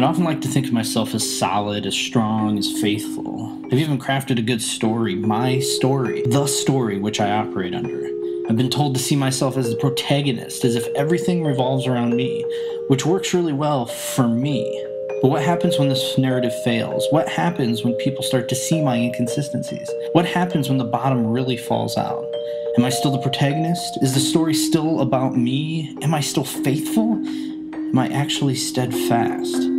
I'd often like to think of myself as solid, as strong, as faithful. I've even crafted a good story, my story, the story which I operate under. I've been told to see myself as the protagonist, as if everything revolves around me, which works really well for me. But what happens when this narrative fails? What happens when people start to see my inconsistencies? What happens when the bottom really falls out? Am I still the protagonist? Is the story still about me? Am I still faithful? Am I actually steadfast?